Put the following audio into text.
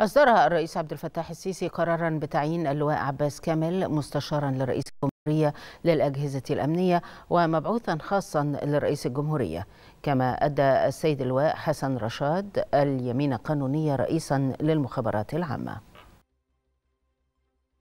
أصدر الرئيس عبد الفتاح السيسي قرارا بتعيين اللواء عباس كامل مستشارا للرئيس الجمهورية للأجهزة الأمنية ومبعوثا خاصا لرئيس الجمهورية، كما أدى السيد اللواء حسن رشاد اليمين القانونية رئيسا للمخابرات العامة.